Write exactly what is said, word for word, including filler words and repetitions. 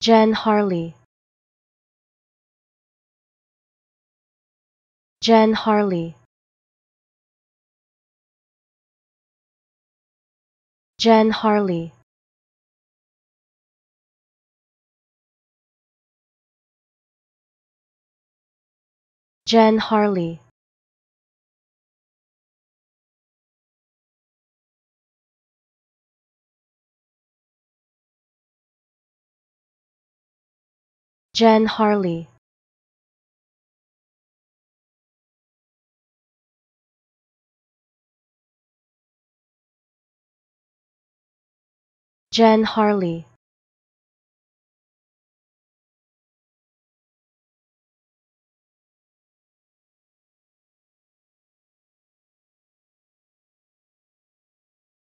Jen Harley. Jen Harley. Jen Harley. Jen Harley. Jen Harley. Jen Harley.